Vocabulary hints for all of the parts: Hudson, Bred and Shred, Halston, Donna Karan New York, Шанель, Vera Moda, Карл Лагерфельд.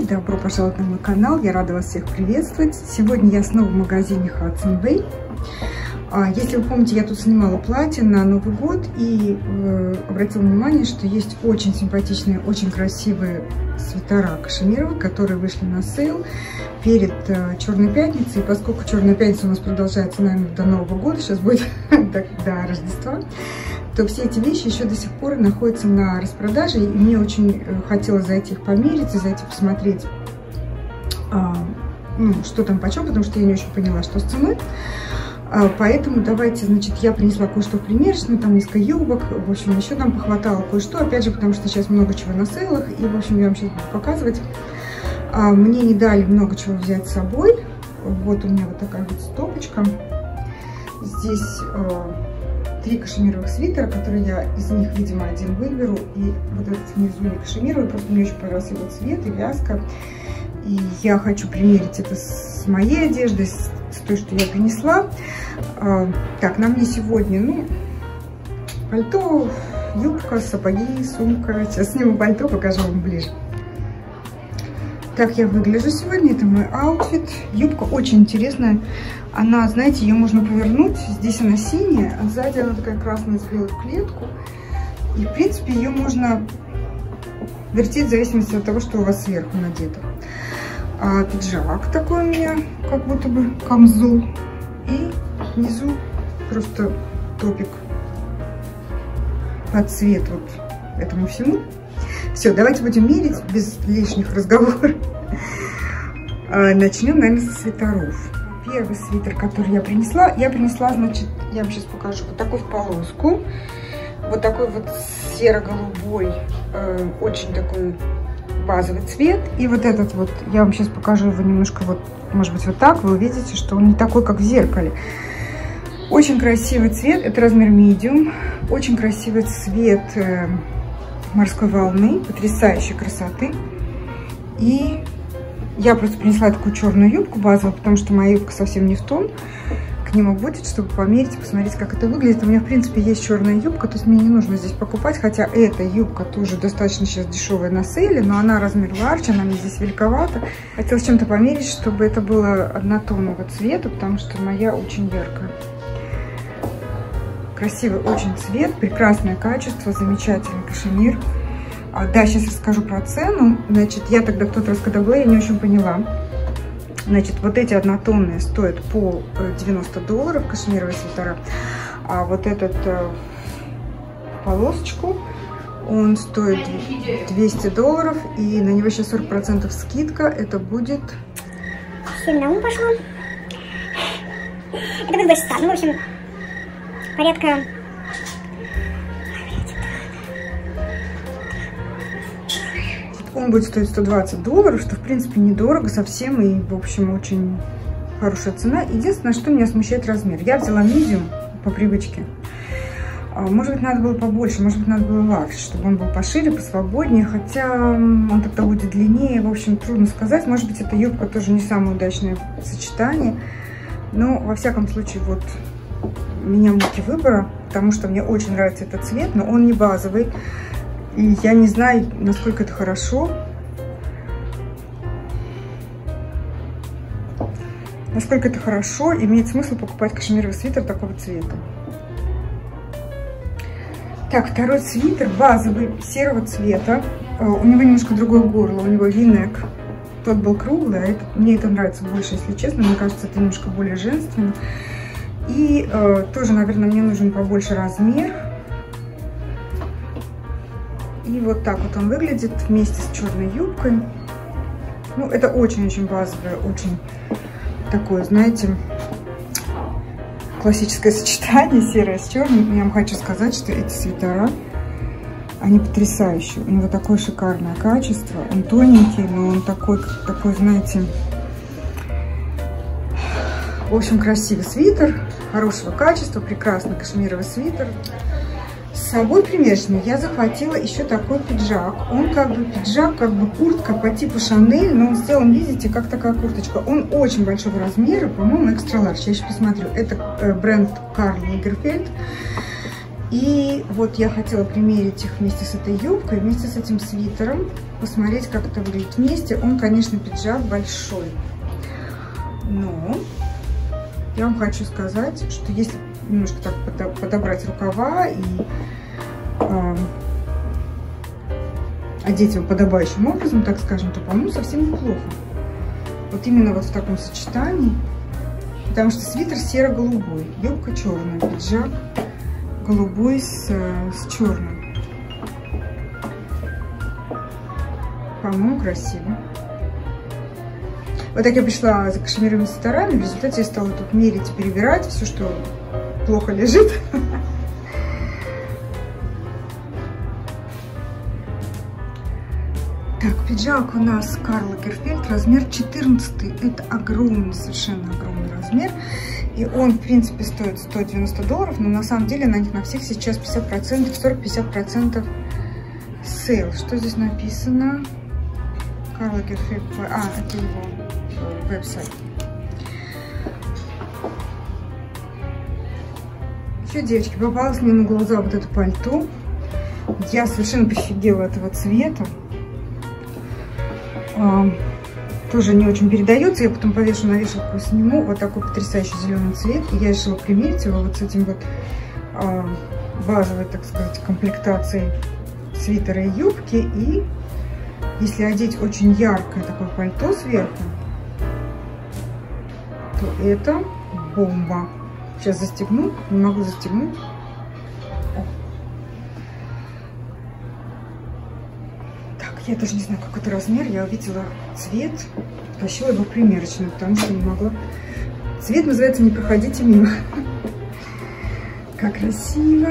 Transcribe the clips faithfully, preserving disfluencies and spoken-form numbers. девчонки, добро пожаловать на мой канал, я рада вас всех приветствовать. Сегодня я снова в магазине Hudson. Если вы помните, я тут снимала платье на Новый год и э, обратила внимание, что есть очень симпатичные, очень красивые свитера кашемировые, которые вышли на сейл перед э, Черной пятницей. И поскольку Черная пятница у нас продолжается, наверное, до Нового года, сейчас будет до, до Рождества, то все эти вещи еще до сих пор находятся на распродаже. И мне очень хотелось зайти их померить и зайти посмотреть, э, ну, что там почем, потому что я не очень поняла, что с ценой. Поэтому давайте, значит, я принесла кое-что в примерочную, там несколько юбок, в общем, еще там похватало кое-что, опять же, потому что сейчас много чего на сейлах, и, в общем, я вам сейчас буду показывать. Мне не дали много чего взять с собой, вот у меня вот такая вот стопочка, здесь э, три кашемировых свитера, которые я из них, видимо, один выберу, и вот этот внизу не кашемировый, просто мне очень понравился его цвет и вязка, и я хочу примерить это с моей одеждой, с то, что я принесла. Так, на мне сегодня, ну, пальто, юбка, сапоги, сумка. Сейчас сниму пальто, покажу вам ближе. Так я выгляжу сегодня. Это мой аутфит. Юбка очень интересная. Она, знаете, ее можно повернуть. Здесь она синяя, а сзади она такая красная с белой в клетку. И, в принципе, ее можно вертеть в зависимости от того, что у вас сверху надето. А пиджак такой у меня, как будто бы камзол, и внизу просто топик под цвет вот этому всему. Все, давайте будем мерить без лишних разговоров. Начнем, наверное, со свитеров. Первый свитер, который я принесла, я принесла, значит, я вам сейчас покажу, вот такой в полоску, вот такой вот серо-голубой, э, очень такой базовый цвет. И вот этот вот, я вам сейчас покажу его немножко вот, может быть, вот так, вы увидите, что он не такой, как в зеркале. Очень красивый цвет, это размер medium, очень красивый цвет морской волны, потрясающей красоты. И я просто принесла такую черную юбку базовую, потому что моя юбка совсем не в тон к нему будет, чтобы померить, посмотреть, как это выглядит. У меня, в принципе, есть черная юбка, то есть мне не нужно здесь покупать, хотя эта юбка тоже достаточно сейчас дешевая на сейле, но она размер large, она мне здесь великовата. Хотела чем-то померить, чтобы это было однотонного цвета, потому что моя очень яркая. Красивый очень цвет, прекрасное качество, замечательный кашемир. А, да, сейчас расскажу про цену. Значит, я тогда в тот раз, когда была, я не очень поняла. Значит, вот эти однотонные стоят по девяносто долларов, кашемировые свитера, а вот этот э, полосочку, он стоит двести долларов, и на него сейчас сорок процентов скидка, это будет... Сильно ум пошло. Это будет двести, ну, в общем, порядка... Он будет стоить сто двадцать долларов, что, в принципе, недорого совсем и, в общем, очень хорошая цена. Единственное, что меня смущает размер. Я взяла medium по привычке. Может быть, надо было побольше, может быть, надо было large, чтобы он был пошире, посвободнее. Хотя он тогда будет длиннее, в общем, трудно сказать. Может быть, эта юбка тоже не самое удачное сочетание. Но, во всяком случае, вот меня муки выбора, потому что мне очень нравится этот цвет, но он не базовый. И я не знаю, насколько это хорошо, насколько это хорошо, имеет смысл покупать кашемировый свитер такого цвета. Так, второй свитер базовый, серого цвета. У него немножко другое горло, у него винек. Тот был круглый, а этот, мне это нравится больше, если честно. Мне кажется, это немножко более женственно. И э, тоже, наверное, мне нужен побольше размер. И вот так вот он выглядит вместе с черной юбкой. Ну, это очень-очень базовое, очень такое, знаете, классическое сочетание серое с черным. Я вам хочу сказать, что эти свитера, они потрясающие. У него такое шикарное качество. Он тоненький, но он такой, такой, знаете, в общем, красивый свитер, хорошего качества, прекрасный кашемировый свитер. С собой примерочную я захватила еще такой пиджак. Он как бы пиджак, как бы куртка по типу Шанель, но он сделан, видите, как такая курточка. Он очень большого размера, по-моему, экстра ларч. Я еще посмотрю. Это бренд Карл Лагерфельд. И вот я хотела примерить их вместе с этой юбкой, вместе с этим свитером, посмотреть, как это выглядит вместе. Он, конечно, пиджак большой, но я вам хочу сказать, что если немножко так подобрать рукава и э, одеть его подобающим образом, так скажем, то, по-моему, совсем неплохо. Вот именно вот в таком сочетании, потому что свитер серо-голубой, юбка черная, пиджак голубой с, с черным. По-моему, красиво. Вот так я пришла за кашемировыми свитерами. В результате я стала тут мерить и перебирать все, что плохо лежит. Так, пиджак у нас Карл Лагерфельд, размер четырнадцать. Это огромный, совершенно огромный размер. И он, в принципе, стоит сто девяносто долларов, но на самом деле на них на всех сейчас пятьдесят процентов, сорок-пятьдесят процентов сейл. Что здесь написано? Карл Лагерфельд. А, это его веб-сайт. Еще, девочки, попалась мне на глаза вот это пальто. Я совершенно прифигела этого цвета. Тоже не очень передается, я потом повешу на вешалку и сниму. Вот такой потрясающий зеленый цвет. И я решила примерить его вот с этим вот а, базовой, так сказать, комплектацией свитера и юбки. И если одеть очень яркое такое пальто сверху, то это бомба. Сейчас застегну, не могу застегнуть. Я даже не знаю, какой это размер. Я увидела цвет, тащила его в примерочную, потому что не могла. Цвет называется «Не проходите мимо». Как красиво.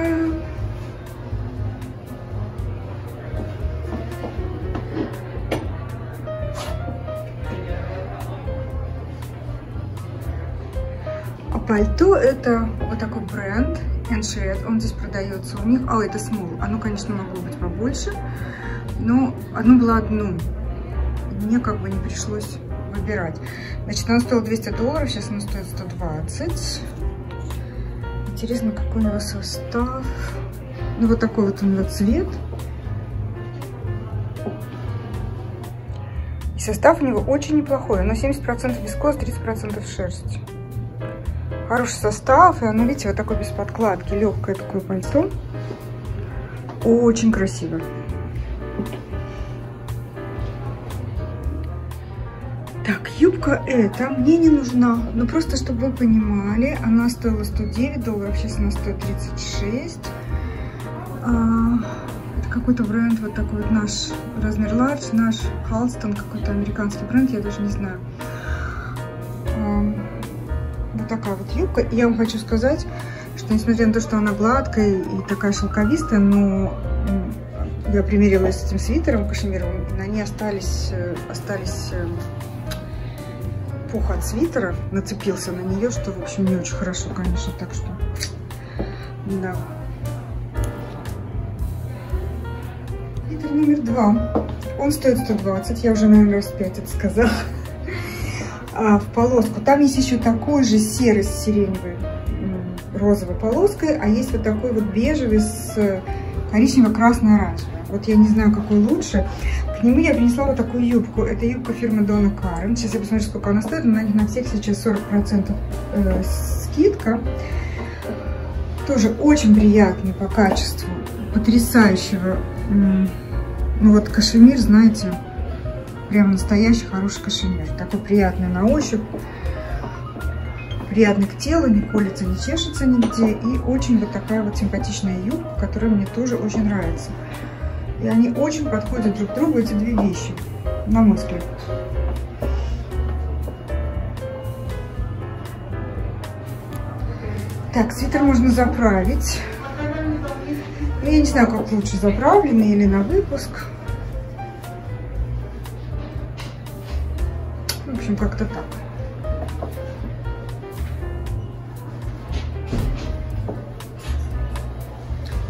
А пальто — это вот такой бренд and Shred. Он здесь продается у них. А, это small. Оно, конечно, могло быть побольше. Но одно было одно. Мне как бы не пришлось выбирать. Значит, оно стоило двести долларов, сейчас оно стоит сто двадцать. Интересно, какой у него состав. Ну, вот такой вот у него цвет. И состав у него очень неплохой. Оно семьдесят процентов вискоз, тридцать процентов шерсть. Хороший состав. И оно, видите, вот такое без подкладки. Легкое такое пальто. Очень красиво. Так, юбка эта мне не нужна, но просто чтобы вы понимали, она стоила сто девять долларов, сейчас она стоит тридцать шесть. А, это какой-то бренд, вот такой вот наш размер large, наш Halston, какой-то американский бренд, я даже не знаю. А, вот такая вот юбка. И я вам хочу сказать, что несмотря на то, что она гладкая и такая шелковистая, но я примерила ее с этим свитером кашемировым, на ней остались, остались пух от свитера, нацепился на нее, что, в общем, не очень хорошо, конечно, так что, да. Свитер номер два. Он стоит сто двадцать, я уже, наверное, раз пять это сказала. А, в полоску. Там есть еще такой же серый с сиреневой, розовой полоской, а есть вот такой вот бежевый с коричнево-красно-оранжевым. Вот я не знаю, какой лучше. К нему я принесла вот такую юбку. Это юбка фирмы Donna Karan. Сейчас я посмотрю, сколько она стоит. На них на всех сейчас сорок процентов э, скидка. Тоже очень приятный по качеству. Потрясающего. Ну вот кашемир, знаете, прям настоящий хороший кашемир. Такой приятный на ощупь. Приятный к телу, не колется, не чешется нигде. И очень вот такая вот симпатичная юбка, которая мне тоже очень нравится. И они очень подходят друг к другу, эти две вещи, на мой взгляд. Так, свитер можно заправить. Ну, я не знаю, как лучше, заправленный или на выпуск. В общем, как-то так.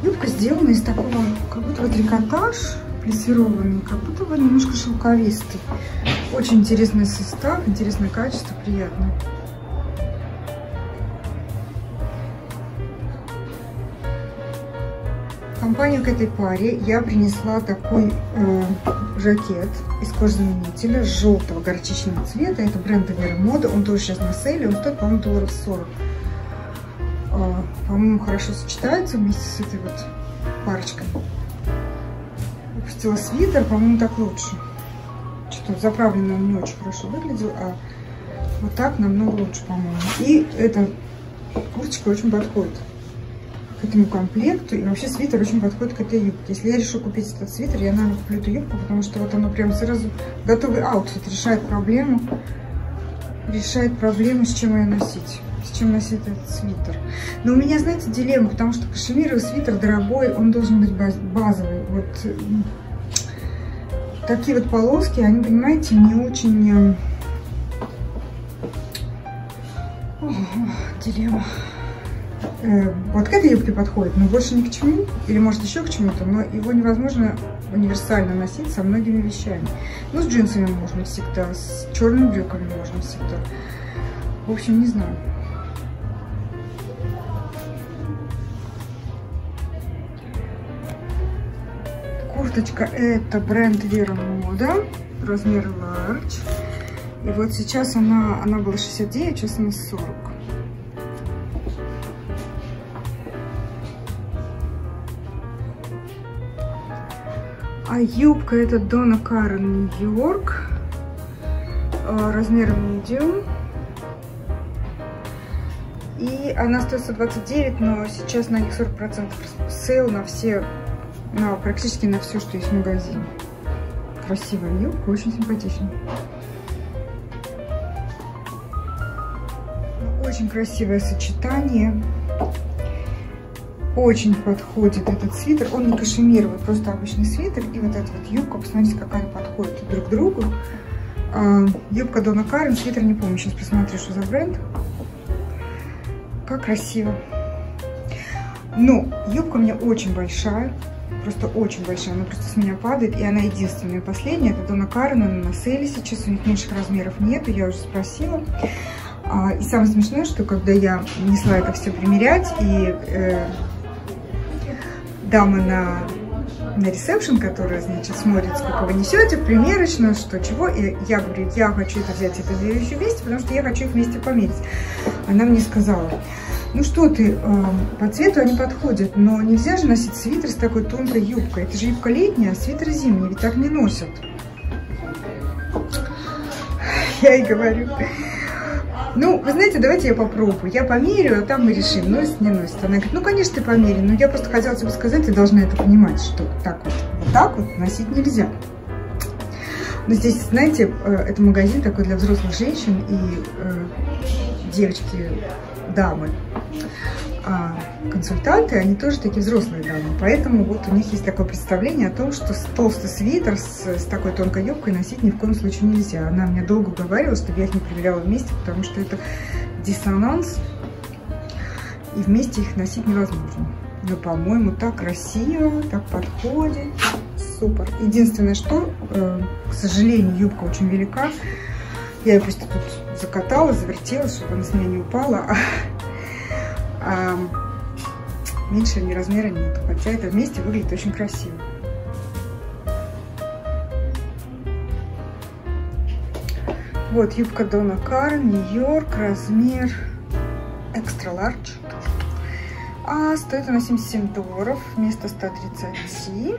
Юбка сделана из такого, как будто бы трикотаж плессированный, как будто бы немножко шелковистый. Очень интересный состав, интересное качество, приятно. компанию к этой паре я принесла такой э, жакет из кожзаменителя желтого горчичного цвета. Это бренд Vera Moda. Он тоже сейчас на сейле. Он стоит, по-моему, долларов сорок. Э, по-моему, хорошо сочетается вместе с этой вот парочкой. Выпустила свитер. По-моему, так лучше. Что-то заправлено он не очень хорошо выглядел, а вот так намного лучше, по-моему. И эта курточка очень подходит к этому комплекту, и вообще свитер очень подходит к этой юбке. Если я решу купить этот свитер, я, наверное, куплю эту юбку, потому что вот оно прям сразу готовый аутфит, решает проблему, решает проблему, с чем ее носить, с чем носить этот свитер. Но у меня, знаете, дилемма, потому что кашемировый свитер дорогой, он должен быть базовый. Вот такие вот полоски, они, понимаете, не очень... О, дилемма. Вот к этой юбке подходит, но больше ни к чему, или может еще к чему-то, но его невозможно универсально носить со многими вещами. Ну, с джинсами можно всегда, с черными брюками можно всегда. В общем, не знаю. Курточка это бренд Vera Moda, размер large. И вот сейчас она, она была шестьдесят девять, сейчас она сорок. А юбка это Donna Karan New York, размер medium. И она стоит сто двадцать девять, но сейчас на них сорок процентов сейл на все, на практически на все, что есть в магазине. Красивая юбка, очень симпатичная. Очень красивое сочетание. Очень подходит этот свитер. Он не кашемировый, просто обычный свитер. И вот эта вот юбка, посмотрите, какая она подходит друг к другу. А, юбка Donna Karan, свитер не помню. Сейчас посмотрю, что за бренд. Как красиво. Ну, юбка у меня очень большая. Просто очень большая. Она просто с меня падает. И она единственная, последняя. Это Donna Karan, она на сейле сейчас. У них меньших размеров нету, я уже спросила. А, и самое смешное, что когда я несла это все примерять, и... Э, дамы на, на ресепшн, которая, значит, смотрит, сколько вы несете, примерочную, что, чего. И я говорю, я хочу это взять, это две вещи вместе, потому что я хочу их вместе померить. Она мне сказала, ну что ты, э, по цвету они подходят, но нельзя же носить свитер с такой тонкой юбкой. Это же юбка летняя, а свитер зимний, ведь так не носят. Я и говорю... Ну, вы знаете, давайте я попробую. Я померю, а там мы решим, носит, не носит. Она говорит, ну, конечно, ты померяй. Но я просто хотела тебе сказать, ты должна это понимать, что так вот, вот так вот носить нельзя. Но здесь, знаете, это магазин такой для взрослых женщин и э, девочки, дамы, а консультанты, они тоже такие взрослые дамы. Поэтому вот у них есть такое представление о том, что толстый свитер с, с такой тонкой юбкой носить ни в коем случае нельзя. Она мне долго уговаривала, чтобы я их не примеряла вместе, потому что это диссонанс, и вместе их носить невозможно. Но, по-моему, так красиво, так подходит. Супер. Единственное, что, э, к сожалению, юбка очень велика. Я ее просто тут закатала, завертела, чтобы она с меня не упала. А меньше ни размера нет, хотя это вместе выглядит очень красиво. Вот юбка Donna Karan, Нью-Йорк, размер экстра лардж. А стоит она семьдесят семь долларов вместо ста тридцати.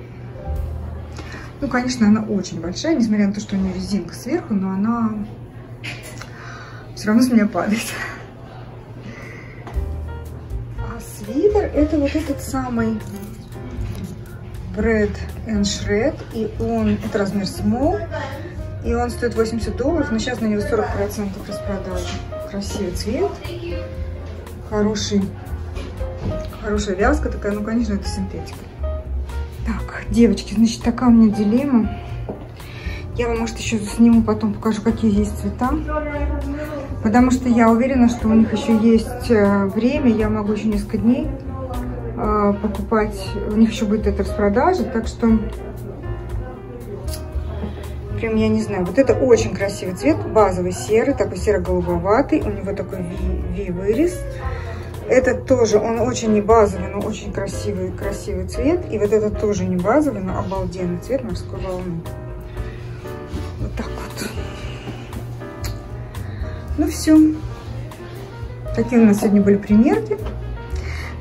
Ну, конечно, она очень большая, несмотря на то, что у нее резинка сверху, но она все равно с меня падает. Свитер это вот этот самый Bred and Shred, и он, это размер small, и он стоит восемьдесят долларов, но сейчас на него сорок процентов распродажи. Красивый цвет, хороший, хорошая вязка такая, ну, конечно, это синтетика. Так, девочки, значит, такая у меня дилемма. Я вам, может, еще сниму, потом покажу, какие есть цвета. Потому что я уверена, что у них еще есть время, я могу еще несколько дней э, покупать. У них еще будет эта распродажа, так что прям я не знаю. Вот это очень красивый цвет, базовый серый, такой серо-голубоватый. У него такой ви-вырез. Этот тоже, он очень не базовый, но очень красивый, красивый цвет. И вот этот тоже не базовый, но обалденный цвет морской волны. Вот так вот. Ну все. Такие у нас сегодня были примерки.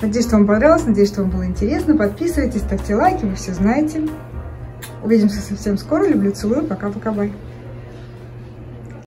Надеюсь, что вам понравилось, надеюсь, что вам было интересно. Подписывайтесь, ставьте лайки, вы все знаете. Увидимся совсем скоро. Люблю, целую. Пока-пока, бай.